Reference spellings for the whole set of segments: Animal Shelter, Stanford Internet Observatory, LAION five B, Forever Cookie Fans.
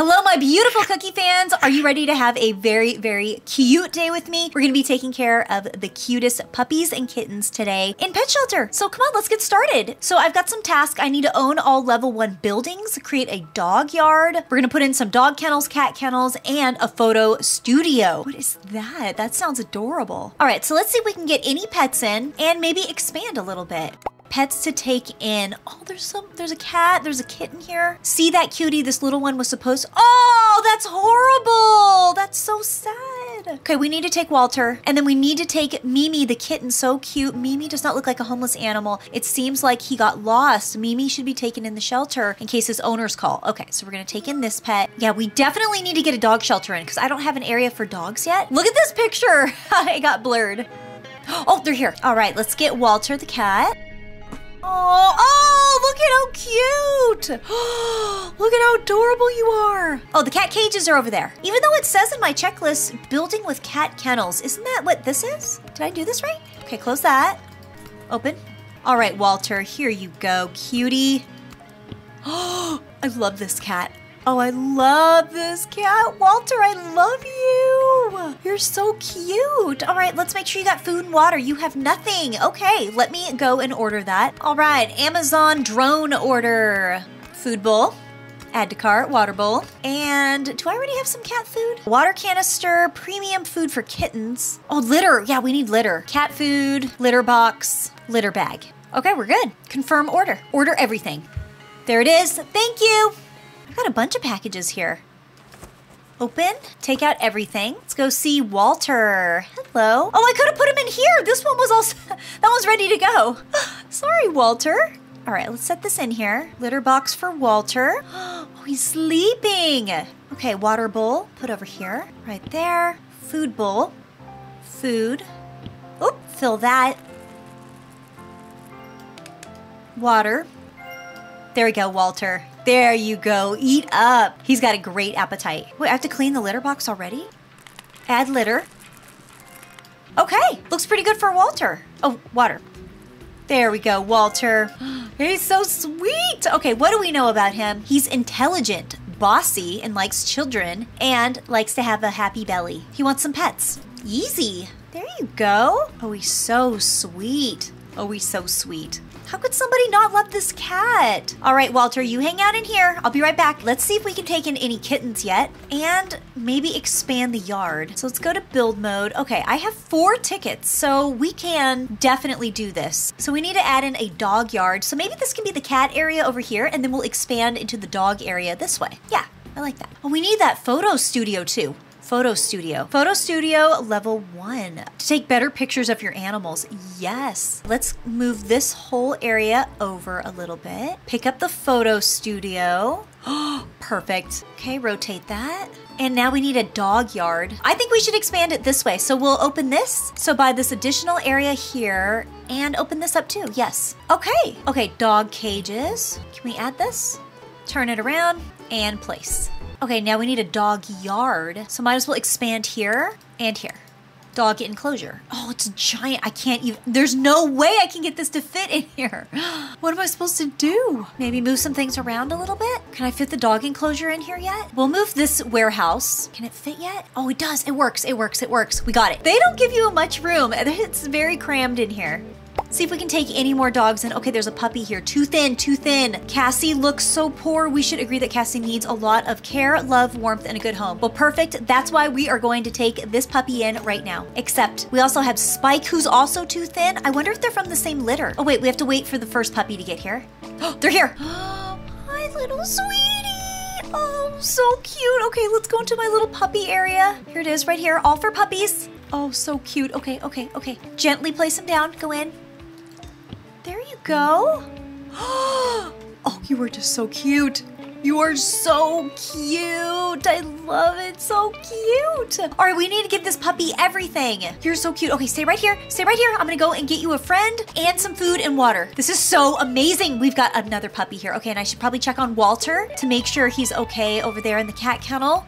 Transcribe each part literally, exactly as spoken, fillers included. Hello, my beautiful cookie fans. Are you ready to have a very, very cute day with me? We're gonna be taking care of the cutest puppies and kittens today in Pet Shelter. So come on, let's get started. So I've got some tasks. I need to own all level one buildings, create a dog yard. We're gonna put in some dog kennels, cat kennels, and a photo studio. What is that? That sounds adorable. All right, so let's see if we can get any pets in and maybe expand a little bit. Pets to take in. Oh, there's some, there's a cat, there's a kitten here. See that cutie, this little one was supposed to, oh, that's horrible. That's so sad. Okay, we need to take Walter and then we need to take Mimi, the kitten, so cute. Mimi does not look like a homeless animal. It seems like he got lost. Mimi should be taken in the shelter in case his owners call. Okay, so we're gonna take in this pet. Yeah, we definitely need to get a dog shelter in because I don't have an area for dogs yet. Look at this picture, it got blurred. Oh, they're here. All right, let's get Walter the cat. Oh, oh, look at how cute. Look at how adorable you are. Oh, the cat cages are over there. Even though it says in my checklist, building with cat kennels. Isn't that what this is? Did I do this right? Okay, close that. Open. All right, Walter, here you go, cutie. Oh, I love this cat. Oh, I love this cat. Walter, I love you. You're so cute. All right, let's make sure you got food and water. You have nothing. Okay, let me go and order that. All right, Amazon drone order. Food bowl, add to cart, water bowl. And do I already have some cat food? Water canister, premium food for kittens. Oh, litter. Yeah, we need litter. Cat food, litter box, litter bag. Okay, we're good. Confirm order. Order everything. There it is. Thank you. I've got a bunch of packages here. Open, take out everything. Let's go see Walter. Hello. Oh, I could have put him in here. This one was also, that one's ready to go. Sorry, Walter. All right, let's set this in here. Litter box for Walter. Oh, he's sleeping. Okay, water bowl, put over here, right there. Food bowl, food. Oop, fill that. Water. There we go, Walter. There you go, eat up. He's got a great appetite. Wait, I have to clean the litter box already? Add litter. Okay, looks pretty good for Walter. Oh, water. There we go, Walter. He's so sweet. Okay, what do we know about him? He's intelligent, bossy, and likes children, and likes to have a happy belly. He wants some pets. Easy. There you go. Oh, he's so sweet. Oh, he's so sweet. How could somebody not love this cat? All right, Walter, you hang out in here. I'll be right back. Let's see if we can take in any kittens yet and maybe expand the yard. So let's go to build mode. Okay, I have four tickets, so we can definitely do this. So we need to add in a dog yard. So maybe this can be the cat area over here and then we'll expand into the dog area this way. Yeah, I like that. Oh, we need that photo studio too. Photo studio. Photo studio level one. To take better pictures of your animals. Yes. Let's move this whole area over a little bit. Pick up the photo studio. Oh, perfect. Okay, rotate that. And now we need a dog yard. I think we should expand it this way. So we'll open this. So by this additional area here and open this up too. Yes. Okay. Okay, dog cages. Can we add this? Turn it around and place. Okay, now we need a dog yard. So might as well expand here and here. Dog enclosure. Oh, it's giant. I can't even, there's no way I can get this to fit in here. What am I supposed to do? Maybe move some things around a little bit. Can I fit the dog enclosure in here yet? We'll move this warehouse. Can it fit yet? Oh, it does. It works. It works. It works. We got it. They don't give you much room. It's very crammed in here. See if we can take any more dogs in. Okay, there's a puppy here. Too thin, too thin. Cassie looks so poor. We should agree that Cassie needs a lot of care, love, warmth, and a good home. Well, perfect. That's why we are going to take this puppy in right now. Except we also have Spike, who's also too thin. I wonder if they're from the same litter. Oh, wait, we have to wait for the first puppy to get here. Oh, they're here. Hi, little sweetie. Oh, so cute. Okay, let's go into my little puppy area. Here it is right here. All for puppies. Oh, so cute. Okay, okay, okay. Gently place them down. Go in. There you go. Oh, you are just so cute. You are so cute. I love it. So cute. All right, we need to give this puppy everything. You're so cute. Okay, stay right here. Stay right here. I'm going to go and get you a friend and some food and water. This is so amazing. We've got another puppy here. Okay, and I should probably check on Walter to make sure he's okay over there in the cat kennel.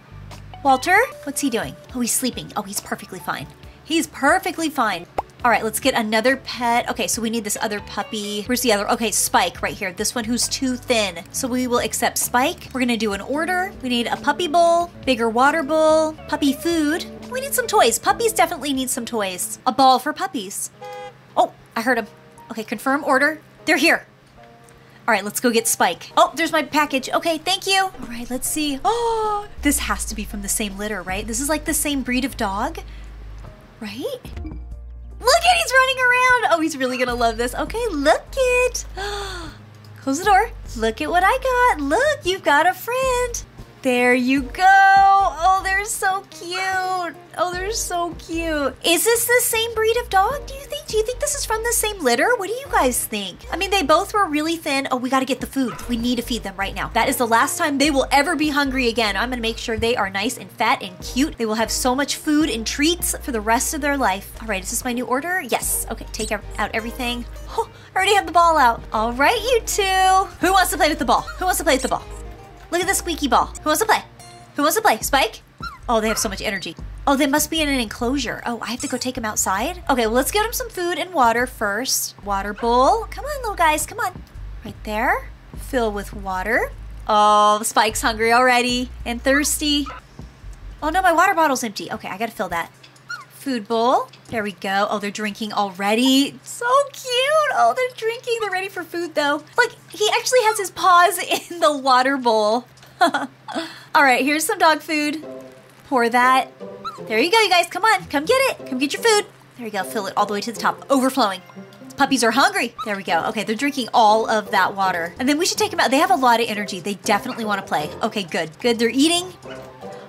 Walter, what's he doing? Oh, he's sleeping. Oh, he's perfectly fine. He's perfectly fine. All right, let's get another pet. Okay, so we need this other puppy. Where's the other? Okay, Spike right here. This one who's too thin. So we will accept Spike. We're gonna do an order. We need a puppy bowl, bigger water bowl, puppy food. We need some toys. Puppies definitely need some toys. A ball for puppies. Oh, I heard him. Okay, confirm order. They're here. All right, let's go get Spike. Oh, there's my package. Okay, thank you. All right, let's see. Oh, this has to be from the same litter, right? This is like the same breed of dog, right? Look at, he's running around. Oh, he's really gonna love this. Okay, look it. Close the door. Look at what I got. Look, you've got a friend. There you go. Oh, they're so cute. Oh, they're so cute. Is this the same breed of dog, do you think? Do you think this is from the same litter? What do you guys think? I mean, they both were really thin. Oh, we gotta get the food. We need to feed them right now. That is the last time they will ever be hungry again. I'm gonna make sure they are nice and fat and cute. They will have so much food and treats for the rest of their life. All right, is this my new order? Yes. Okay, take out everything. Oh, I already have the ball out. All right, you two. Who wants to play with the ball? Who wants to play with the ball? Look at the squeaky ball. Who wants to play? Who wants to play? Spike? Oh, they have so much energy. Oh, they must be in an enclosure. Oh, I have to go take them outside? Okay, well, let's get them some food and water first. Water bowl. Come on, little guys, come on. Right there. Fill with water. Oh, Spike's hungry already and thirsty. Oh no, my water bottle's empty. Okay, I gotta fill that. Food bowl. There we go. Oh, they're drinking already. So cute. Oh, they're drinking. They're ready for food though. Like, he actually has his paws in the water bowl. All right, here's some dog food. Pour that. There you go, you guys. Come on. Come get it. Come get your food. There you go. Fill it all the way to the top. Overflowing. Puppies are hungry. There we go. Okay, they're drinking all of that water. And then we should take them out. They have a lot of energy. They definitely want to play. Okay, good. Good. They're eating.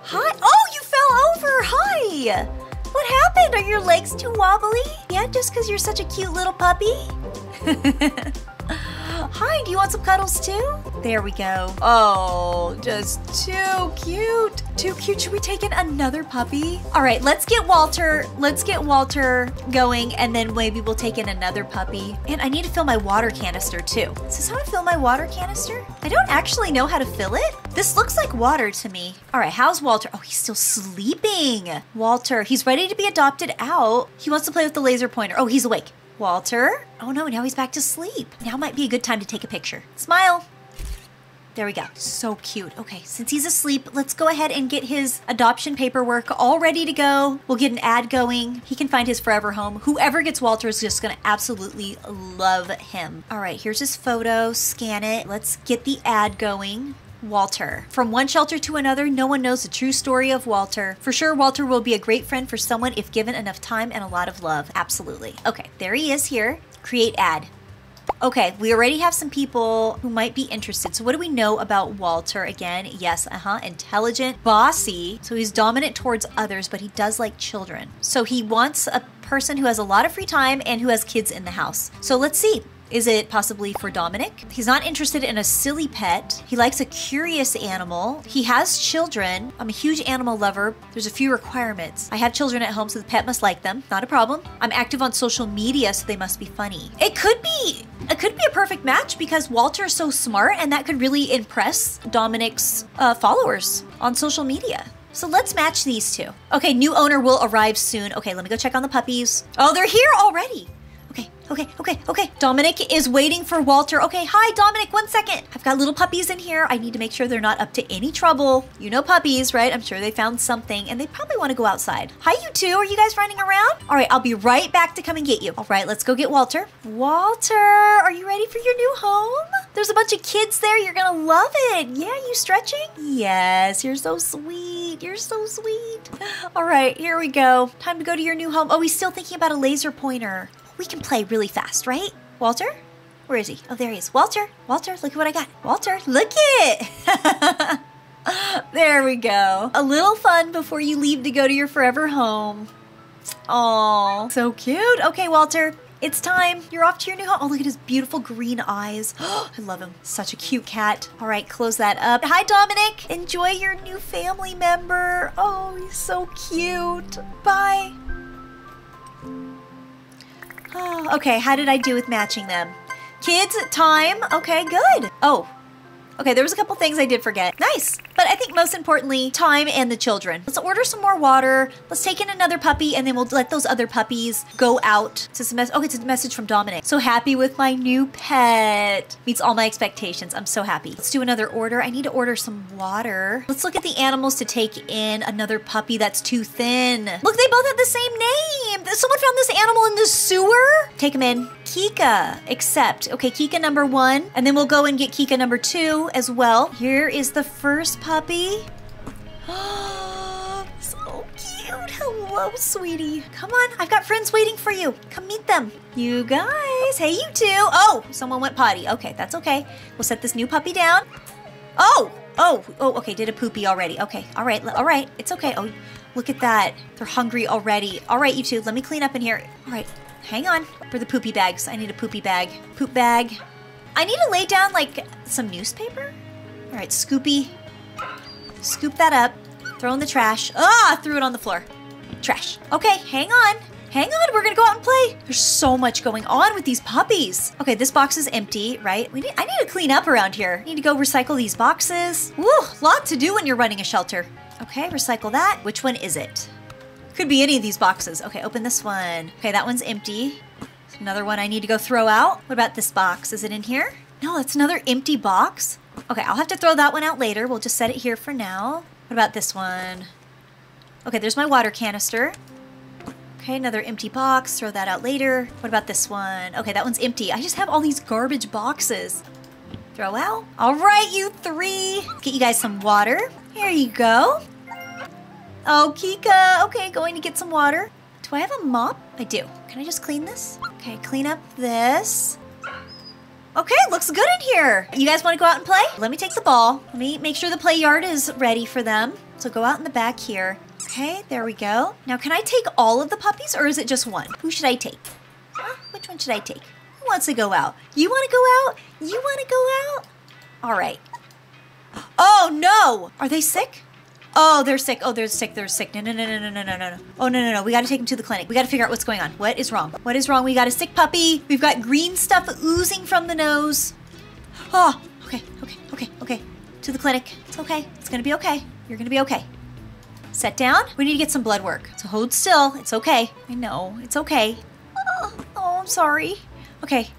Hi. Oh, you fell over. Hi. What happened? Are your legs too wobbly? Yeah, just because you're such a cute little puppy. Hi, do you want some cuddles too? There we go. Oh, just too cute. Too cute. Should we take in another puppy? All right, let's get Walter. Let's get Walter going, and then maybe we'll take in another puppy. And I need to fill my water canister too. Is this how I fill my water canister? I don't actually know how to fill it. This looks like water to me. All right, how's Walter? Oh, he's still sleeping. Walter, he's ready to be adopted out. He wants to play with the laser pointer. Oh, he's awake. Walter. Oh no, now he's back to sleep. Now might be a good time to take a picture. Smile. There we go. So cute. Okay, since he's asleep, let's go ahead and get his adoption paperwork all ready to go. We'll get an ad going. He can find his forever home. Whoever gets Walter is just gonna absolutely love him. All right, here's his photo. Scan it. Let's get the ad going. Walter. From one shelter to another, no one knows the true story of Walter. For sure, Walter will be a great friend for someone if given enough time and a lot of love. Absolutely. Okay, there he is here. Create ad. Okay, we already have some people who might be interested. So what do we know about Walter again? Yes, uh-huh, intelligent, bossy. So he's dominant towards others, but he does like children. So he wants a person who has a lot of free time and who has kids in the house. So let's see. Is it possibly for Dominic? He's not interested in a silly pet. He likes a curious animal. He has children. I'm a huge animal lover. There's a few requirements. I have children at home, so the pet must like them. Not a problem. I'm active on social media, so they must be funny. It could be, it could be a perfect match because Walter is so smart, and that could really impress Dominic's uh, followers on social media. So let's match these two. Okay, new owner will arrive soon. Okay, let me go check on the puppies. Oh, they're here already. Okay, okay, okay. Dominic is waiting for Walter. Okay, hi, Dominic, one second. I've got little puppies in here. I need to make sure they're not up to any trouble. You know puppies, right? I'm sure they found something and they probably want to go outside. Hi, you two. Are you guys running around? All right, I'll be right back to come and get you. All right, let's go get Walter. Walter, are you ready for your new home? There's a bunch of kids there. You're gonna love it. Yeah, you stretching? Yes, you're so sweet. You're so sweet. All right, here we go. Time to go to your new home. Oh, he's still thinking about a laser pointer. We can play really fast, right? Walter? Where is he? Oh, there he is. Walter, Walter, look at what I got. Walter, look it. There we go. A little fun before you leave to go to your forever home. Oh, so cute. Okay, Walter, it's time. You're off to your new home. Oh, look at his beautiful green eyes. I love him. Such a cute cat. All right, close that up. Hi, Dominic. Enjoy your new family member. Oh, he's so cute. Bye. Oh, okay, how did I do with matching them? Kids, time. Okay, good. Oh, Okay, there was a couple things I did forget. Nice. But I think most importantly, time and the children. Let's order some more water. Let's take in another puppy and then we'll let those other puppies go out to some mess. Okay, it's a message from Dominic. So happy with my new pet. Meets all my expectations. I'm so happy. Let's do another order. I need to order some water. Let's look at the animals to take in another puppy that's too thin. Look, they both have the same name. Someone found this animal in the sewer. Take him in. Kika, accept. Okay, Kika number one. And then we'll go and get Kika number two as well. Here is the first puppy. Oh, so cute. Hello, sweetie. Come on, I've got friends waiting for you. Come meet them. You guys, hey, you two. Oh, someone went potty. Okay, that's okay. We'll set this new puppy down. Oh, oh, oh, okay, did a poopy already. Okay, all right, all right, it's okay. Oh, look at that. They're hungry already. All right, you two, let me clean up in here. All right. Hang on for the poopy bags. I need a poopy bag. Poop bag. I need to lay down like some newspaper. All right, Scoopy. Scoop that up. Throw in the trash. Ah, threw it on the floor. Trash. Okay, hang on. Hang on, we're gonna go out and play. There's so much going on with these puppies. Okay, this box is empty, right? We need, I need to clean up around here. I need to go recycle these boxes. Woo, lot to do when you're running a shelter. Okay, recycle that. Which one is it? Could be any of these boxes. Okay, open this one. Okay, that one's empty. There's another one I need to go throw out. What about this box? Is it in here? No, that's another empty box. Okay, I'll have to throw that one out later. We'll just set it here for now. What about this one? Okay, there's my water canister. Okay, another empty box. Throw that out later. What about this one? Okay, that one's empty. I just have all these garbage boxes. Throw out. All right, you three. Let's get you guys some water. Here you go. Oh, Kika. Okay, going to get some water. Do I have a mop? I do. Can I just clean this? Okay, clean up this. Okay, looks good in here. You guys want to go out and play? Let me take the ball. Let me make sure the play yard is ready for them. So go out in the back here. Okay, there we go. Now, can I take all of the puppies or is it just one? Who should I take? Huh? Which one should I take? Who wants to go out? You want to go out? You want to go out? All right. Oh, no. Are they sick? Oh, they're sick. Oh, they're sick. They're sick. No, no, no, no, no, no, no, no. Oh, no, no, no. We got to take him to the clinic. We got to figure out what's going on. What is wrong? What is wrong? We got a sick puppy. We've got green stuff oozing from the nose. Oh, okay, okay, okay, okay. To the clinic. It's okay. It's going to be okay. You're going to be okay. Sit down. We need to get some blood work. So hold still. It's okay. I know. It's okay. Oh, oh, I'm sorry. Okay.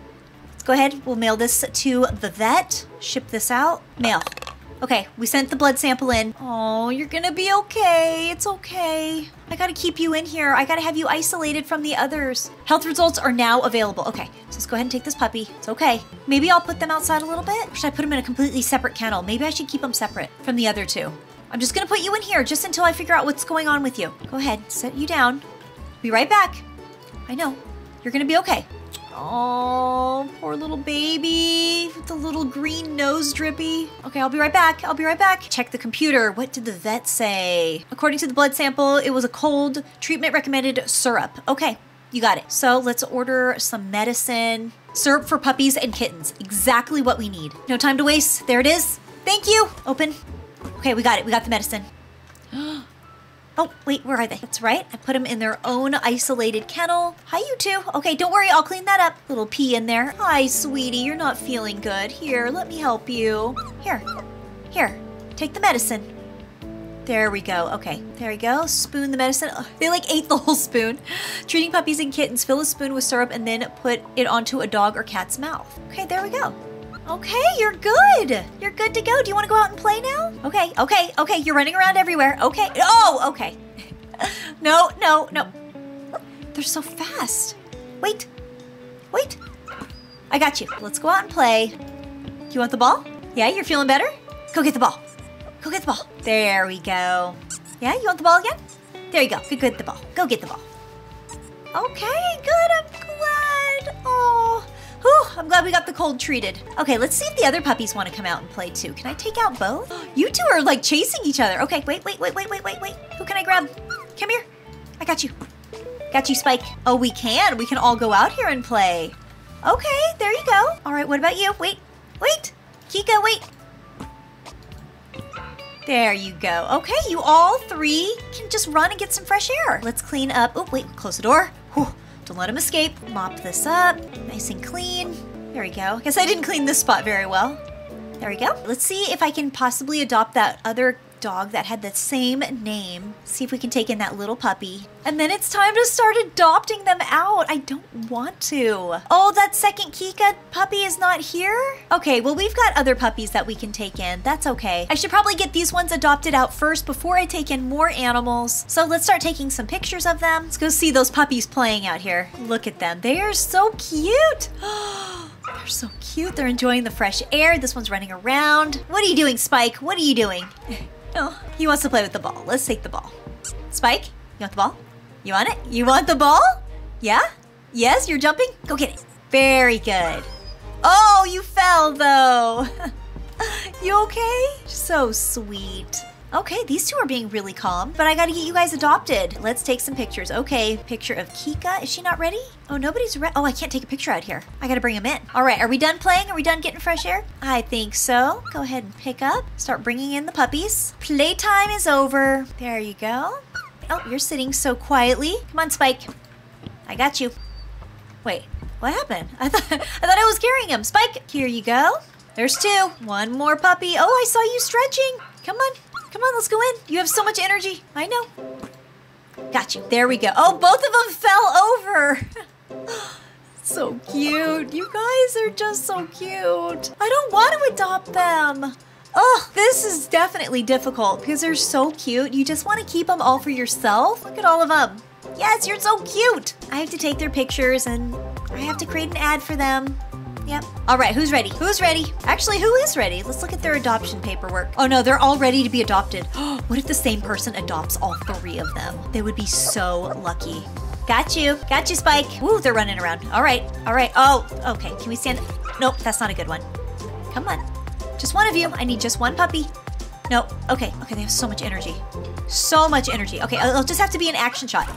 Let's go ahead. We'll mail this to the vet. Ship this out. Mail. Okay, we sent the blood sample in. Oh, you're gonna be okay. It's okay. I gotta keep you in here. I gotta have you isolated from the others. Health results are now available. Okay, so let's go ahead and take this puppy. It's okay. Maybe I'll put them outside a little bit. Or should I put them in a completely separate kennel? Maybe I should keep them separate from the other two. I'm just gonna put you in here just until I figure out what's going on with you. Go ahead, sit you down. Be right back. I know, you're gonna be okay. Oh, poor little baby with the little green nose drippy. Okay, I'll be right back. I'll be right back. Check the computer. What did the vet say? According to the blood sample, it was a cold. Treatment recommended syrup. Okay, you got it. So let's order some medicine. Syrup for puppies and kittens. Exactly what we need. No time to waste. There it is. Thank you. Open. Okay, we got it. We got the medicine. Oh, wait, where are they? That's right. I put them in their own isolated kennel. Hi, you two. Okay, don't worry. I'll clean that up. Little pee in there. Hi, sweetie. You're not feeling good. Here, let me help you. Here. Here. Take the medicine. There we go. Okay, there we go. Spoon the medicine. Oh, they like ate the whole spoon. Treating puppies and kittens. Fill a spoon with syrup and then put it onto a dog or cat's mouth. Okay, there we go. Okay, you're good. You're good to go. Do you want to go out and play now? Okay, okay, okay. You're running around everywhere. Okay. Oh, okay. No, no, no. They're so fast. Wait, wait. I got you. Let's go out and play. You want the ball? Yeah, you're feeling better? Go get the ball. Go get the ball. There we go. Yeah, you want the ball again? There you go. Go get the ball. Go get the ball. Okay, good. I'm glad. Oh. Whew, I'm glad we got the cold treated. Okay, let's see if the other puppies want to come out and play too. Can I take out both? You two are like chasing each other. Okay, wait, wait, wait, wait, wait, wait, wait. Who can I grab? Come here. I got you. Got you, Spike. Oh, we can. We can all go out here and play. Okay, there you go. All right, what about you? Wait, wait. Kika, wait. There you go. Okay, you all three can just run and get some fresh air. Let's clean up. Oh, wait, close the door. Whew. Don't let him escape. Mop this up, nice and clean. There we go. Guess I didn't clean this spot very well. There we go. Let's see if I can possibly adopt that other dog that had the same name. See if we can take in that little puppy. And then it's time to start adopting them out. I don't want to. Oh, that second Kika puppy is not here? Okay, well, we've got other puppies that we can take in. That's okay. I should probably get these ones adopted out first before I take in more animals. So let's start taking some pictures of them. Let's go see those puppies playing out here. Look at them. They are so cute. They're so cute. They're enjoying the fresh air. This one's running around. What are you doing, Spike? What are you doing? Oh, he wants to play with the ball. Let's take the ball. Spike, you want the ball? You want it? You want the ball? Yeah? Yes, you're jumping? Go get it. Very good. Oh, you fell though. You okay? So sweet. Okay, these two are being really calm, but I gotta get you guys adopted. Let's take some pictures. Okay, picture of Kika. Is she not ready? Oh, nobody's ready. Oh, I can't take a picture out here. I gotta bring them in. All right, are we done playing? Are we done getting fresh air? I think so. Go ahead and pick up. Start bringing in the puppies. Playtime is over. There you go. Oh, you're sitting so quietly. Come on, Spike. I got you. Wait, what happened? I thought I thought I was carrying him. Spike, here you go. There's two. One more puppy. Oh, I saw you stretching. Come on. Come on, let's go in. You have so much energy. I know. Got you. There we go. Oh, both of them fell over. So cute. You guys are just so cute. I don't want to adopt them. Oh, this is definitely difficult because they're so cute. You just want to keep them all for yourself. Look at all of them. Yes, you're so cute. I have to take their pictures and I have to create an ad for them. Yep. All right, who's ready? Who's ready? Actually, who is ready? Let's look at their adoption paperwork. Oh no, they're all ready to be adopted. What if the same person adopts all three of them? They would be so lucky. Got you. Got you, Spike. Woo, they're running around. All right. All right. Oh, okay. Can we stand? Nope, that's not a good one. Come on. Just one of you. I need just one puppy. No. Okay. Okay, they have so much energy. So much energy. Okay, I'll just have to be an action shot.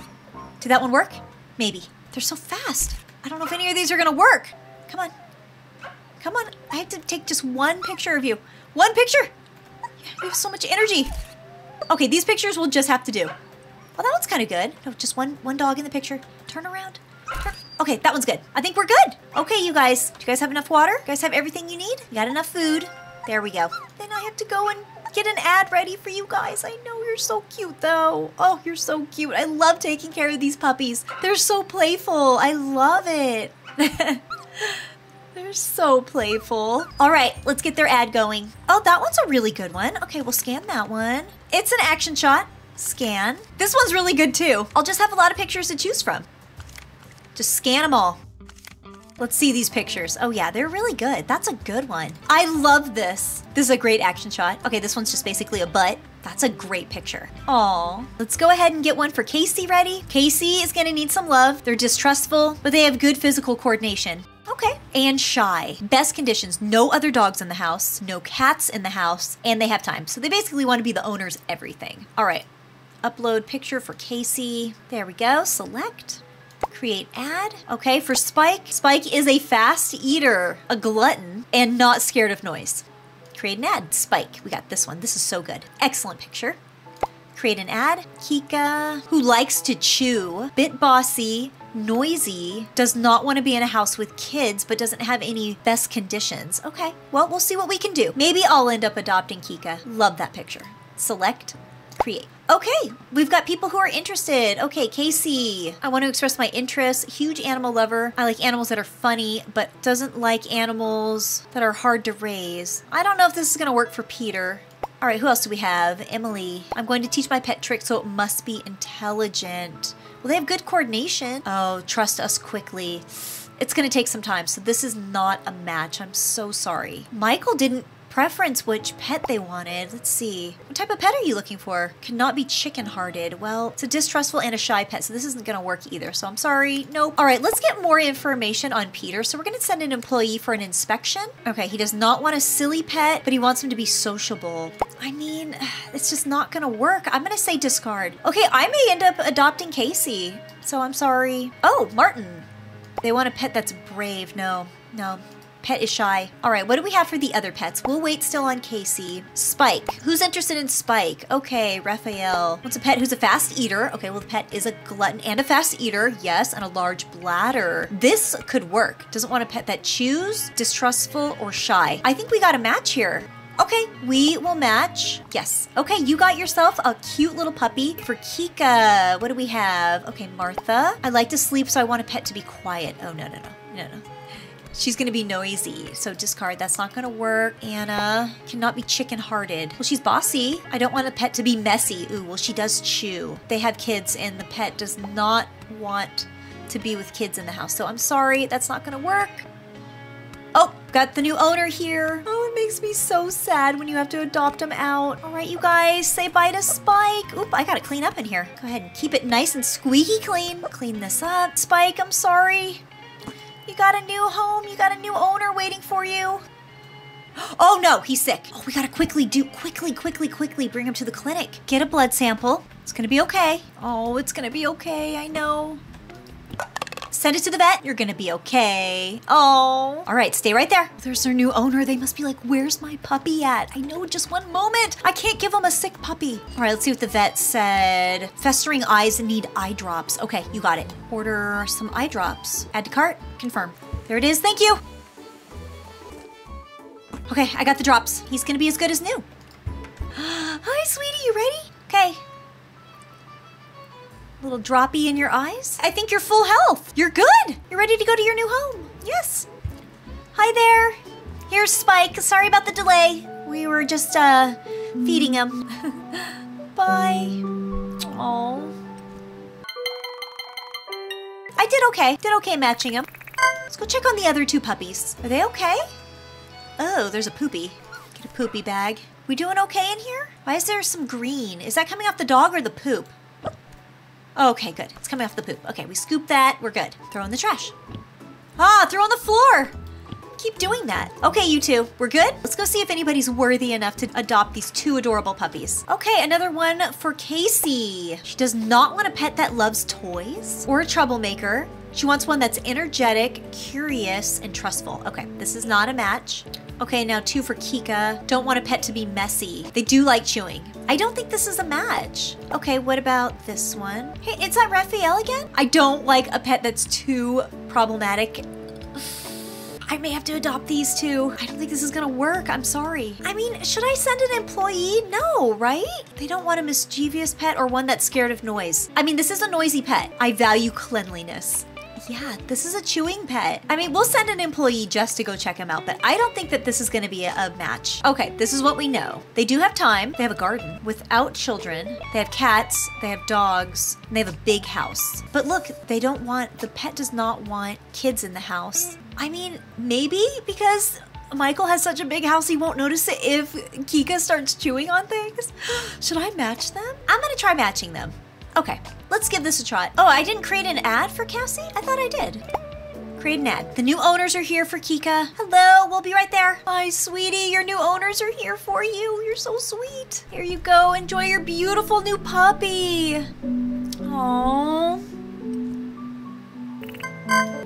Did that one work? Maybe. They're so fast. I don't know if any of these are going to work. Come on. Come on, I have to take just one picture of you. One picture! You have so much energy. Okay, these pictures we'll just have to do. Well, that one's kind of good. No, just one one dog in the picture. Turn around. Turn. Okay, that one's good. I think we're good. Okay, you guys. Do you guys have enough water? You guys have everything you need? You got enough food? There we go. Then I have to go and get an ad ready for you guys. I know you're so cute though. Oh, you're so cute. I love taking care of these puppies. They're so playful. I love it. They're so playful. All right, let's get their ad going. Oh, that one's a really good one. Okay, we'll scan that one. It's an action shot. Scan. This one's really good too. I'll just have a lot of pictures to choose from. Just scan them all. Let's see these pictures. Oh yeah, they're really good. That's a good one. I love this. This is a great action shot. Okay, this one's just basically a butt. That's a great picture. Aw. Let's go ahead and get one for Casey ready. Casey is gonna need some love. They're distrustful, but they have good physical coordination. Okay. And shy. Best conditions. No other dogs in the house. No cats in the house. And they have time. So they basically want to be the owner's everything. All right. Upload picture for Casey. There we go. Select. Create ad. Okay. For Spike. Spike is a fast eater, a glutton, and not scared of noise. Create an ad. Spike. We got this one. This is so good. Excellent picture. Create an ad. Kika, who likes to chew, bit bossy, noisy, does not want to be in a house with kids, but doesn't have any best conditions. Okay, well, we'll see what we can do. Maybe I'll end up adopting Kika. Love that picture. Select, create. Okay, we've got people who are interested. Okay, Casey, I want to express my interest. Huge animal lover. I like animals that are funny, but doesn't like animals that are hard to raise. I don't know if this is going to work for Peter. All right, who else do we have? Emily. I'm going to teach my pet tricks, so it must be intelligent. Well, they have good coordination. Oh, trust us quickly. It's going to take some time, so this is not a match. I'm so sorry. Michael didn't preference which pet they wanted. Let's see. What type of pet are you looking for? Cannot be chicken-hearted. Well, it's a distrustful and a shy pet, so this isn't going to work either, so I'm sorry. Nope. All right, let's get more information on Peter. So we're going to send an employee for an inspection. Okay, he does not want a silly pet, but he wants him to be sociable. I mean, it's just not going to work. I'm going to say discard. Okay, I may end up adopting Casey, so I'm sorry. Oh, Martin. They want a pet that's brave. No, no. Pet is shy. All right, what do we have for the other pets? We'll wait still on Casey. Spike. Who's interested in Spike? Okay, Raphael. What's a pet who's a fast eater? Okay, well, the pet is a glutton and a fast eater. Yes, and a large bladder. This could work. Doesn't want a pet that chews, distrustful, or shy. I think we got a match here. Okay, we will match. Yes. Okay, you got yourself a cute little puppy. For Kika, what do we have? Okay, Martha. I like to sleep, so I want a pet to be quiet. Oh, no, no, no, no, no. She's gonna be noisy, so discard. That's not gonna work. Anna cannot be chicken-hearted. Well, she's bossy. I don't want a pet to be messy. Ooh, well, she does chew. They have kids, and the pet does not want to be with kids in the house. So I'm sorry, that's not gonna work. Oh, got the new owner here. Oh, it makes me so sad when you have to adopt them out. All right, you guys, say bye to Spike. Oop, I gotta clean up in here. Go ahead and keep it nice and squeaky clean. Clean this up. Spike, I'm sorry. You got a new home. You got a new owner waiting for you. Oh no, he's sick. Oh, we gotta quickly do, quickly, quickly, quickly bring him to the clinic. Get a blood sample. It's gonna be okay. Oh, it's gonna be okay, I know. Send it to the vet. You're gonna be okay. Oh. All right, stay right there. There's their new owner. They must be like, where's my puppy at? I know, just one moment. I can't give them a sick puppy. All right, let's see what the vet said. Festering eyes need eye drops. Okay, you got it. Order some eye drops. Add to cart, confirm. There it is, thank you. Okay, I got the drops. He's gonna be as good as new. Hi, sweetie, you ready? Okay. Little droppy in your eyes. I think you're full health. You're good. You're ready to go to your new home. Yes. Hi there. Here's Spike. Sorry about the delay. We were just uh, feeding him. Bye. Oh. I did okay. Did okay matching him. Let's go check on the other two puppies. Are they okay? Oh, there's a poopy. Get a poopy bag. We doing okay in here? Why is there some green? Is that coming off the dog or the poop? Okay, good. It's coming off the poop. Okay, we scoop that. We're good. Throw in the trash. Ah, throw on the floor. Keep doing that. Okay, you two. We're good? Let's go see if anybody's worthy enough to adopt these two adorable puppies. Okay, another one for Casey. She does not want a pet that loves toys or a troublemaker. She wants one that's energetic, curious, and trustful. Okay, this is not a match. Okay, now two for Kika. Don't want a pet to be messy. They do like chewing. I don't think this is a match. Okay, what about this one? Hey, is that Raphael again? I don't like a pet that's too problematic. I may have to adopt these two. I don't think this is gonna work, I'm sorry. I mean, should I send an employee? No, right? They don't want a mischievous pet or one that's scared of noise. I mean, this is a noisy pet. I value cleanliness. Yeah, this is a chewing pet. I mean, we'll send an employee just to go check him out, but I don't think that this is gonna be a, a match. Okay, this is what we know. They do have time. They have a garden without children. They have cats, they have dogs, and they have a big house. But look, they don't want, the pet does not want kids in the house. I mean, maybe because Michael has such a big house, he won't notice it if Kika starts chewing on things. Should I match them? I'm gonna try matching them. Okay, let's give this a try. Oh, I didn't create an ad for Cassie? I thought I did. Create an ad. The new owners are here for Kika. Hello, we'll be right there. Hi, sweetie, your new owners are here for you. You're so sweet. Here you go, enjoy your beautiful new puppy. Aww.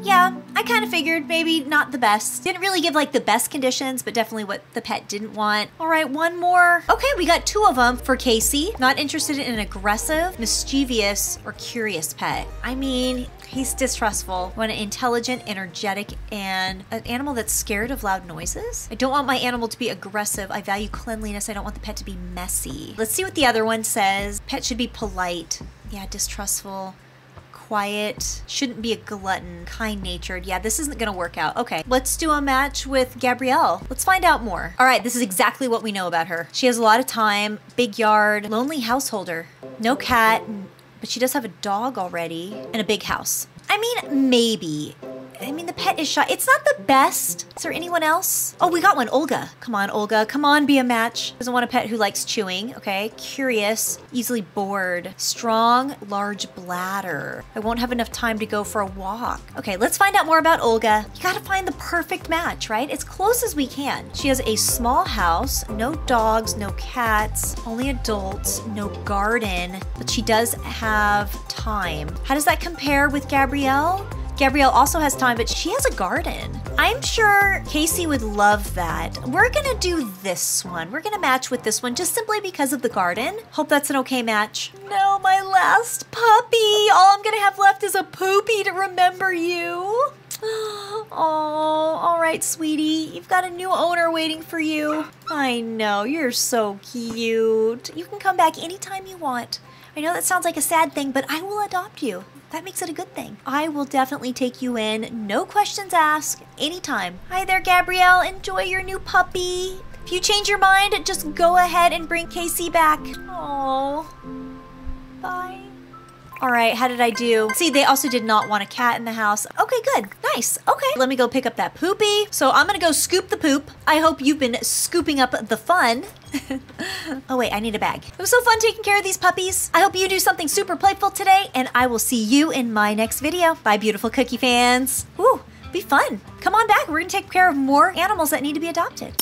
Yeah, I kind of figured maybe not the best. Didn't really give like the best conditions, but definitely what the pet didn't want. All right, one more. Okay, we got two of them for Casey. Not interested in an aggressive, mischievous, or curious pet. I mean, he's distrustful. I want an intelligent, energetic, and an animal that's scared of loud noises. I don't want my animal to be aggressive. I value cleanliness. I don't want the pet to be messy. Let's see what the other one says. Pet should be polite. Yeah, distrustful. Quiet, shouldn't be a glutton, kind-natured. Yeah, this isn't gonna work out. Okay, let's do a match with Gabrielle. Let's find out more. All right, this is exactly what we know about her. She has a lot of time, big yard, lonely householder, no cat, but she does have a dog already, and a big house. I mean, maybe. I mean, the pet is shy. It's not the best. Is there anyone else? Oh, we got one, Olga. Come on, Olga. Come on, be a match. Doesn't want a pet who likes chewing, okay? Curious, easily bored. Strong, large bladder. I won't have enough time to go for a walk. Okay, let's find out more about Olga. You gotta find the perfect match, right? As close as we can. She has a small house, no dogs, no cats, only adults, no garden, but she does have time. How does that compare with Gabrielle? Gabrielle also has time, but she has a garden. I'm sure Casey would love that. We're gonna do this one. We're gonna match with this one just simply because of the garden. Hope that's an okay match. No, my last puppy. All I'm gonna have left is a poopy to remember you. Oh, all right, sweetie. You've got a new owner waiting for you. I know, you're so cute. You can come back anytime you want. I know that sounds like a sad thing, but I will adopt you. That makes it a good thing. I will definitely take you in. No questions asked, anytime. Hi there, Gabrielle. Enjoy your new puppy. If you change your mind, just go ahead and bring Casey back. Oh, bye. All right, how did I do? See, they also did not want a cat in the house. Okay, good, nice, okay. Let me go pick up that poopy. So I'm gonna go scoop the poop. I hope you've been scooping up the fun. Oh wait, I need a bag. It was so fun taking care of these puppies. I hope you do something super playful today, and I will see you in my next video. Bye, beautiful cookie fans. Ooh, be fun. Come on back, we're gonna take care of more animals that need to be adopted.